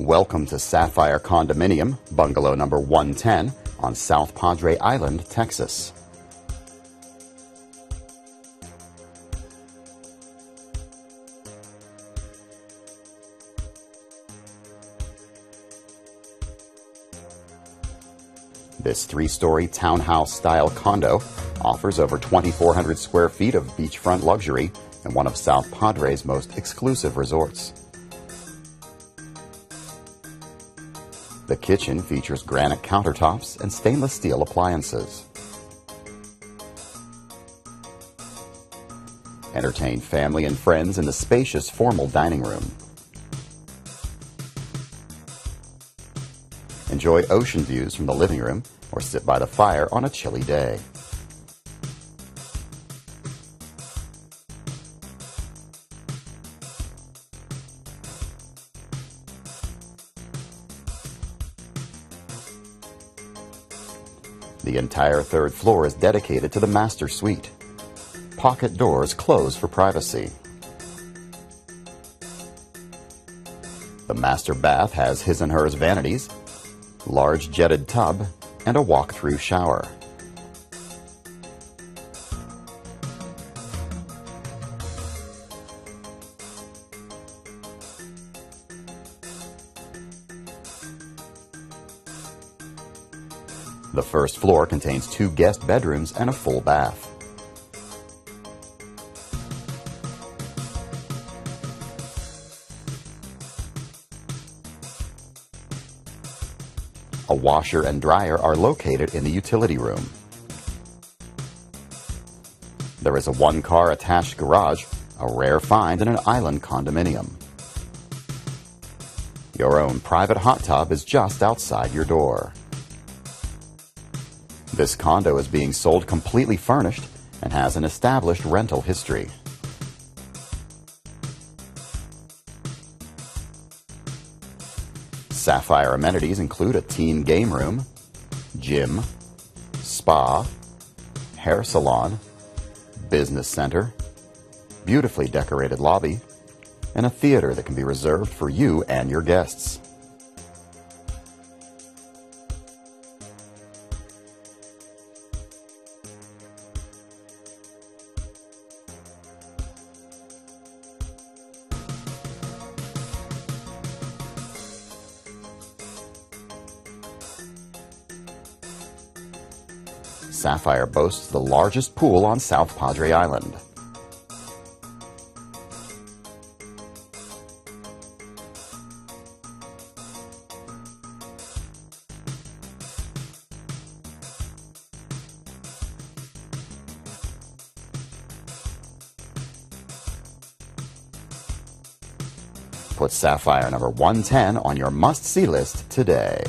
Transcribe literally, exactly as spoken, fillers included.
Welcome to Sapphire Condominium, bungalow number one ten on South Padre Island, Texas. This three-story townhouse-style condo offers over twenty-four hundred square feet of beachfront luxury and one of South Padre's most exclusive resorts. The kitchen features granite countertops and stainless steel appliances. Entertain family and friends in the spacious formal dining room. Enjoy ocean views from the living room or sit by the fire on a chilly day. The entire third floor is dedicated to the master suite. Pocket doors close for privacy. The master bath has his and hers vanities, large jetted tub, and a walk-through shower. The first floor contains two guest bedrooms and a full bath. A washer and dryer are located in the utility room. There is a one-car attached garage, a rare find in an island condominium. Your own private hot tub is just outside your door. This condo is being sold completely furnished and has an established rental history. Sapphire amenities include a teen game room, gym, spa, hair salon, business center, beautifully decorated lobby, and a theater that can be reserved for you and your guests. Sapphire boasts the largest pool on South Padre Island. Put Sapphire number one ten on your must-see list today.